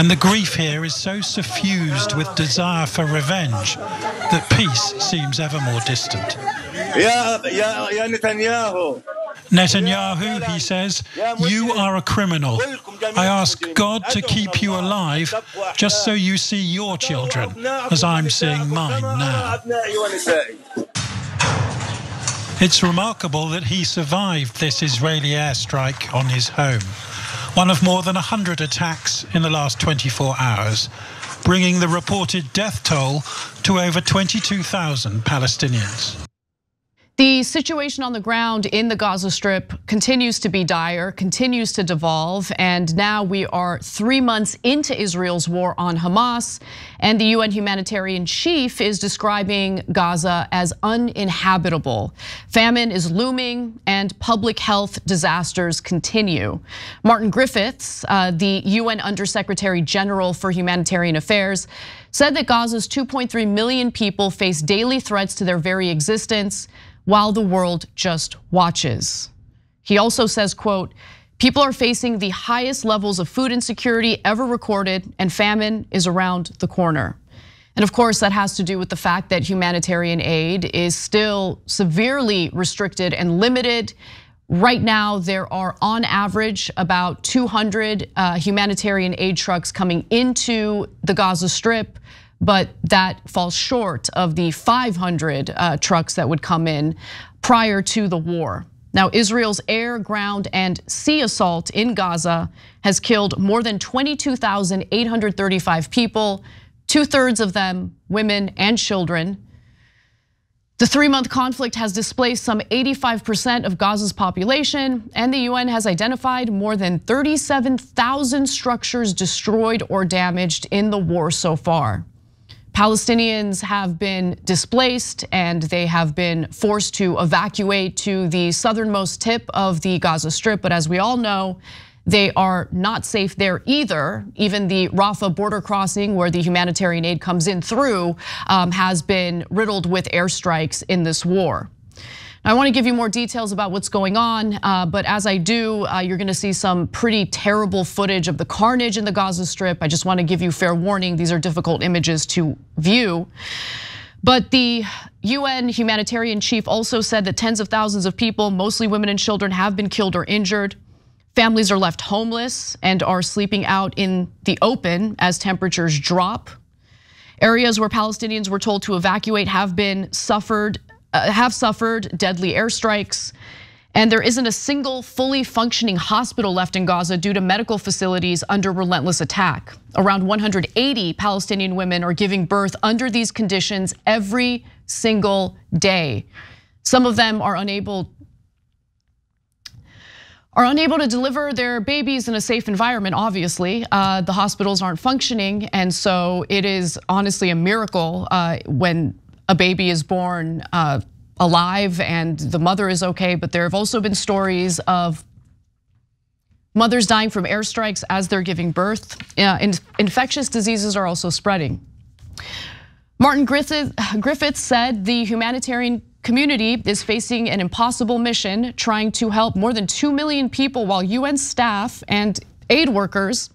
And the grief here is so suffused with desire for revenge that peace seems ever more distant. Netanyahu, he says, you are a criminal. I ask God to keep you alive just so you see your children as I'm seeing mine now. It's remarkable that he survived this Israeli airstrike on his home, one of more than 100 attacks in the last 24 hours, bringing the reported death toll to over 22,000 Palestinians. The situation on the ground in the Gaza Strip continues to be dire, continues to devolve, and now we are 3 months into Israel's war on Hamas, and the UN humanitarian chief is describing Gaza as uninhabitable. Famine is looming and public health disasters continue. Martin Griffiths, the UN Undersecretary General for Humanitarian Affairs, said that Gaza's 2.3 million people face daily threats to their very existence, while the world just watches. He also says, quote, people are facing the highest levels of food insecurity ever recorded, and famine is around the corner. And of course, that has to do with the fact that humanitarian aid is still severely restricted and limited. Right now, there are on average about 200 humanitarian aid trucks coming into the Gaza Strip, but that falls short of the 500 trucks that would come in prior to the war. Now, Israel's air, ground, and sea assault in Gaza has killed more than 22,835 people, 2/3 of them women and children. The three-month conflict has displaced some 85% of Gaza's population, and the UN has identified more than 37,000 structures destroyed or damaged in the war so far. Palestinians have been displaced and they have been forced to evacuate to the southernmost tip of the Gaza Strip. But as we all know, they are not safe there either. Even the Rafah border crossing, where the humanitarian aid comes in through, has been riddled with airstrikes in this war. I want to give you more details about what's going on, but as I do, you're going to see some pretty terrible footage of the carnage in the Gaza Strip. I just want to give you fair warning, these are difficult images to view. But the UN humanitarian chief also said that tens of thousands of people, mostly women and children, have been killed or injured. Families are left homeless and are sleeping out in the open as temperatures drop. Areas where Palestinians were told to evacuate have suffered deadly airstrikes, and there isn't a single fully functioning hospital left in Gaza due to medical facilities under relentless attack. Around 180 Palestinian women are giving birth under these conditions every single day. Some of them are unable to deliver their babies in a safe environment, obviously. The hospitals aren't functioning, and so it is honestly a miracle when a baby is born alive and the mother is okay. But there have also been stories of mothers dying from airstrikes as they're giving birth. Infectious diseases are also spreading. Martin Griffiths said the humanitarian community is facing an impossible mission, trying to help more than 2 million people, while UN staff and aid workers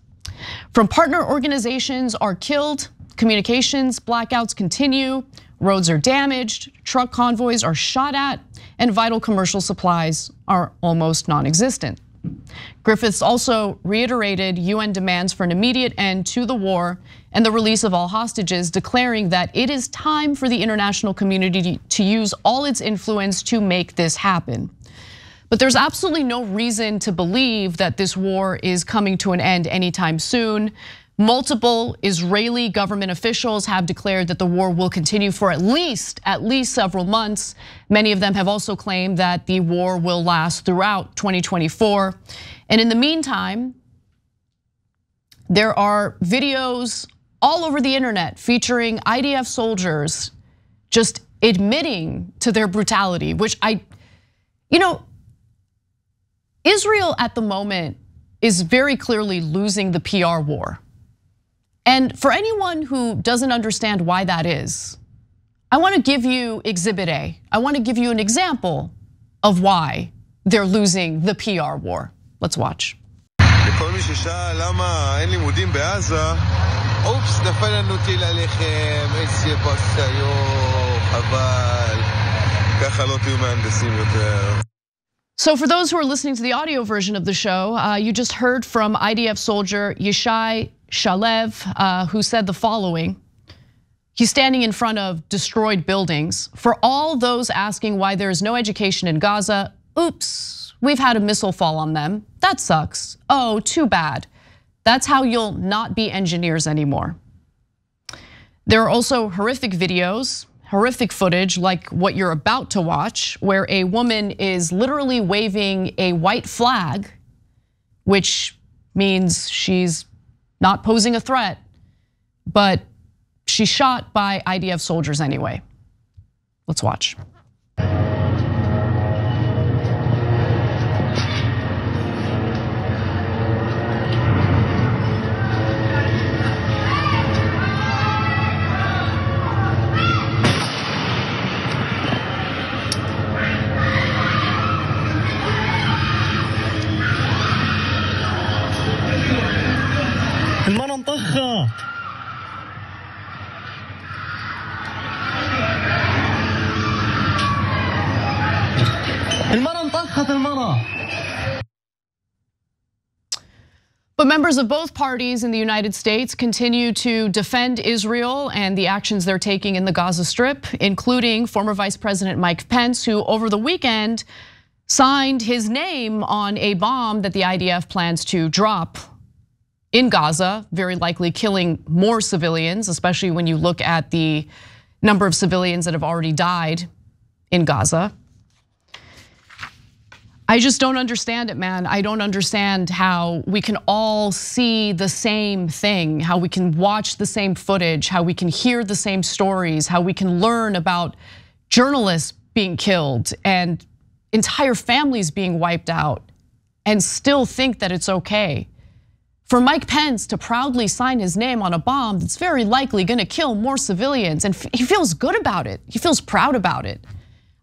from partner organizations are killed. Communications blackouts continue. Roads are damaged, truck convoys are shot at, and vital commercial supplies are almost non-existent. Griffiths also reiterated UN demands for an immediate end to the war and the release of all hostages, declaring that it is time for the international community to use all its influence to make this happen. But there's absolutely no reason to believe that this war is coming to an end anytime soon. Multiple Israeli government officials have declared that the war will continue for at least several months. Many of them have also claimed that the war will last throughout 2024. And in the meantime, there are videos all over the internet featuring IDF soldiers just admitting to their brutality, which Israel at the moment is very clearly losing the PR war. And for anyone who doesn't understand why that is, I want to give you exhibit A. I want to give you an example of why they're losing the PR war. Let's watch. The כל מי ששאל למה אין לימודים בעזה, אופס, נפל לנו טיל עליכם, איזה פס היום, חבל, ככה לא תהיו מהנדסים יותר. So for those who are listening to the audio version of the show, you just heard from IDF soldier Yeshai Shalev, who said the following. He's standing in front of destroyed buildings. For all those asking why there is no education in Gaza, oops, we've had a missile fall on them. That sucks. Oh, too bad. That's how you'll not be engineers anymore. There are also horrific videos, horrific footage like what you're about to watch, where a woman is literally waving a white flag, which means she's not posing a threat, but she's shot by IDF soldiers anyway. Let's watch. But members of both parties in the United States continue to defend Israel and the actions they're taking in the Gaza Strip, including former Vice President Mike Pence, who over the weekend signed his name on a bomb that the IDF plans to drop in Gaza, very likely killing more civilians, especially when you look at the number of civilians that have already died in Gaza. I just don't understand it, man. I don't understand how we can all see the same thing, how we can watch the same footage, how we can hear the same stories, how we can learn about journalists being killed and entire families being wiped out and still think that it's okay. For Mike Pence to proudly sign his name on a bomb that's very likely gonna kill more civilians, and he feels good about it, he feels proud about it.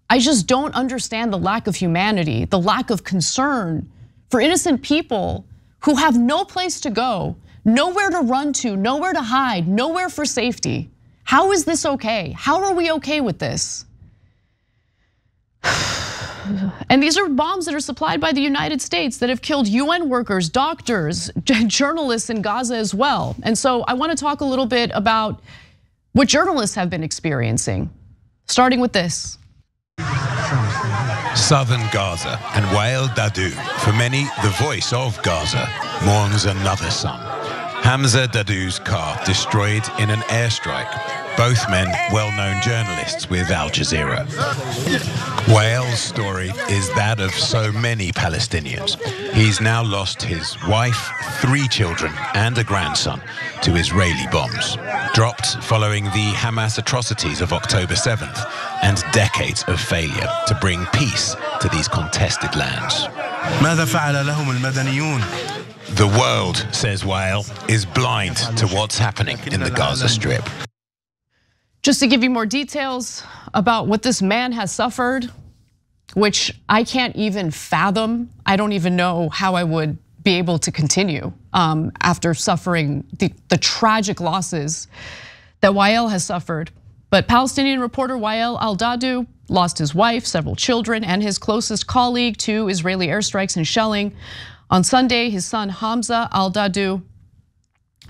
I just don't understand the lack of humanity, the lack of concern for innocent people who have no place to go, nowhere to run to, nowhere to hide, nowhere for safety. How is this okay? How are we okay with this? And these are bombs that are supplied by the United States that have killed UN workers, doctors, journalists in Gaza as well. And so I want to talk a little bit about what journalists have been experiencing, starting with this. Southern Gaza and Wael Dahdouh, for many the voice of Gaza, mourns another son. Hamza Dahdouh's car destroyed in an airstrike. Both men well-known journalists with Al Jazeera. Wael's story is that of so many Palestinians. He's now lost his wife, 3 children and a grandson to Israeli bombs, dropped following the Hamas atrocities of October 7th and decades of failure to bring peace to these contested lands. The world, says Wael, is blind to what's happening in the Gaza Strip. Just to give you more details about what this man has suffered, which I can't even fathom. I don't even know how I would be able to continue after suffering the tragic losses that Wael has suffered. But Palestinian reporter Wael Dahdouh lost his wife, several children, and his closest colleague to Israeli airstrikes and shelling. On Sunday, his son Hamza Dahdouh,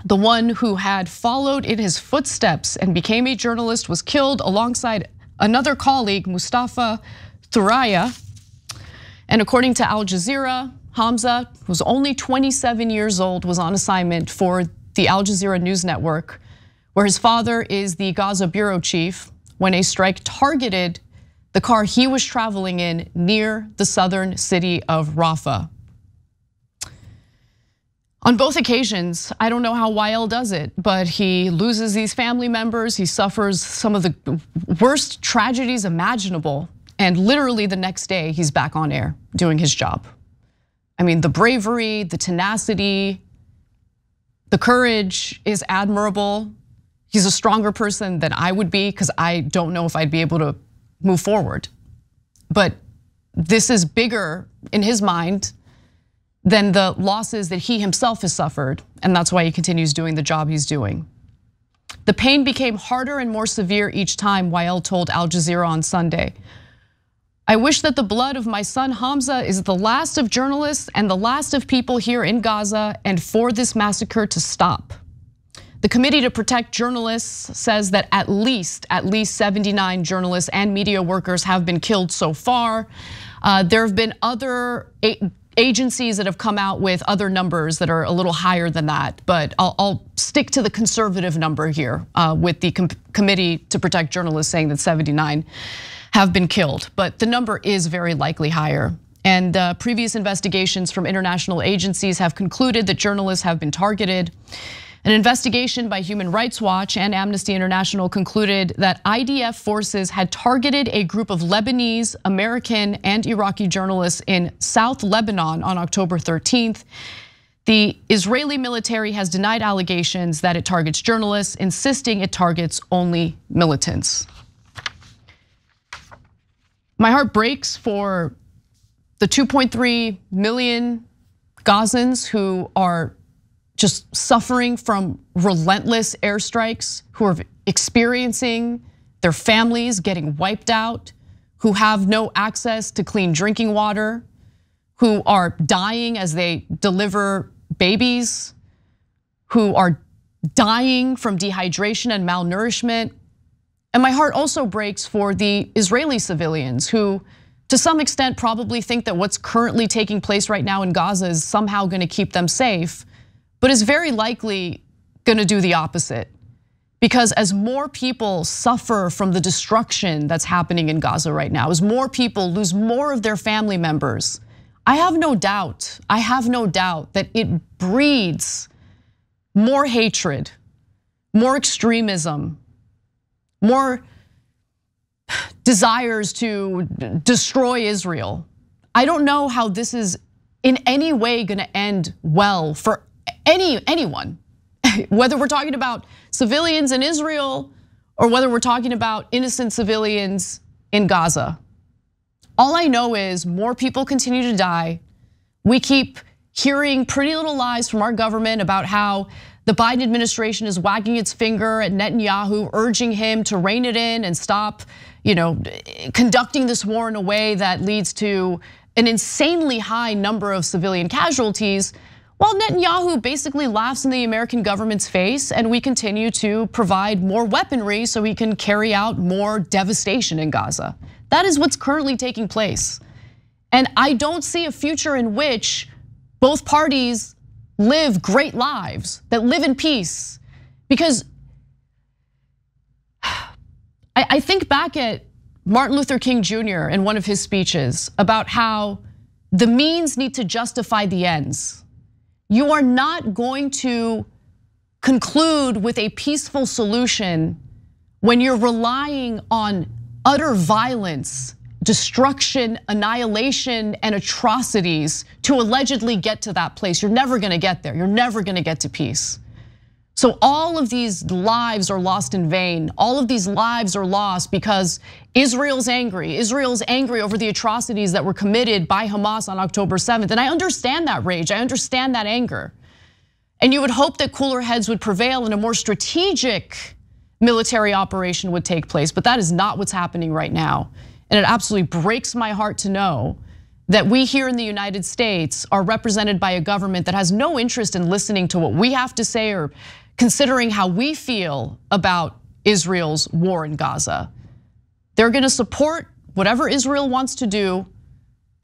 the one who had followed in his footsteps and became a journalist, was killed alongside another colleague, Mustafa Thuraya. And according to Al Jazeera, Hamza, who's only 27 years old, was on assignment for the Al Jazeera News Network, where his father is the Gaza bureau chief, when a strike targeted the car he was traveling in near the southern city of Rafah. On both occasions, I don't know how Wael does it, but he loses these family members. He suffers some of the worst tragedies imaginable. And literally the next day, he's back on air doing his job. I mean, the bravery, the tenacity, the courage is admirable. He's a stronger person than I would be, because I don't know if I'd be able to move forward. But this is bigger in his mind than the losses that he himself has suffered, and that's why he continues doing the job he's doing. The pain became harder and more severe each time, Wael told Al Jazeera on Sunday. I wish that the blood of my son Hamza is the last of journalists and the last of people here in Gaza, and for this massacre to stop. The Committee to Protect Journalists says that at least 79 journalists and media workers have been killed so far. There have been other agencies that have come out with other numbers that are a little higher than that, but I'll stick to the conservative number here with the Committee to Protect Journalists saying that 79 have been killed, but the number is very likely higher. And previous investigations from international agencies have concluded that journalists have been targeted. An investigation by Human Rights Watch and Amnesty International concluded that IDF forces had targeted a group of Lebanese, American, and Iraqi journalists in South Lebanon on October 13th. The Israeli military has denied allegations that it targets journalists, insisting it targets only militants. My heart breaks for the 2.3 million Gazans who are just suffering from relentless airstrikes, who are experiencing their families getting wiped out, who have no access to clean drinking water, who are dying as they deliver babies, who are dying from dehydration and malnourishment. And my heart also breaks for the Israeli civilians who, to some extent, probably think that what's currently taking place right now in Gaza is somehow gonna keep them safe, but is very likely gonna do the opposite. Because as more people suffer from the destruction that's happening in Gaza right now, as more people lose more of their family members, I have no doubt that it breeds more hatred, more extremism, more desires to destroy Israel. I don't know how this is in any way gonna end well for anyone, whether we're talking about civilians in Israel or whether we're talking about innocent civilians in Gaza. All I know is more people continue to die. We keep hearing pretty little lies from our government about how the Biden administration is wagging its finger at Netanyahu, urging him to rein it in and stop, conducting this war in a way that leads to an insanely high number of civilian casualties. Well, Netanyahu basically laughs in the American government's face, and we continue to provide more weaponry so he can carry out more devastation in Gaza. That is what's currently taking place. And I don't see a future in which both parties live great lives, that live in peace. Because I think back at Martin Luther King Jr. in one of his speeches about how the means need to justify the ends. You are not going to conclude with a peaceful solution when you're relying on utter violence, destruction, annihilation, and atrocities to allegedly get to that place. You're never gonna get there. You're never gonna get to peace. So all of these lives are lost in vain. All of these lives are lost because Israel's angry. Israel's angry over the atrocities that were committed by Hamas on October 7th. And I understand that rage, I understand that anger. And you would hope that cooler heads would prevail and a more strategic military operation would take place, but that is not what's happening right now. And it absolutely breaks my heart to know that we here in the United States are represented by a government that has no interest in listening to what we have to say or considering how we feel about Israel's war in Gaza. They're gonna support whatever Israel wants to do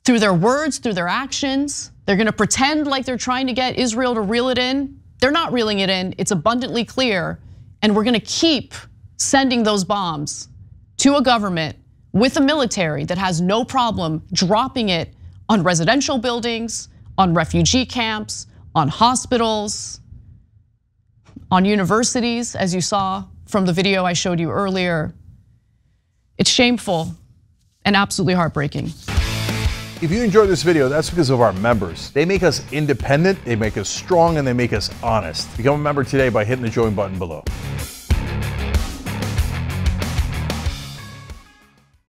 through their words, through their actions. They're gonna pretend like they're trying to get Israel to reel it in. They're not reeling it in, it's abundantly clear. And we're gonna keep sending those bombs to a government with a military that has no problem dropping it on residential buildings, on refugee camps, on hospitals, on universities, as you saw from the video I showed you earlier. It's shameful and absolutely heartbreaking. If you enjoyed this video, that's because of our members. They make us independent, they make us strong, and they make us honest. Become a member today by hitting the join button below.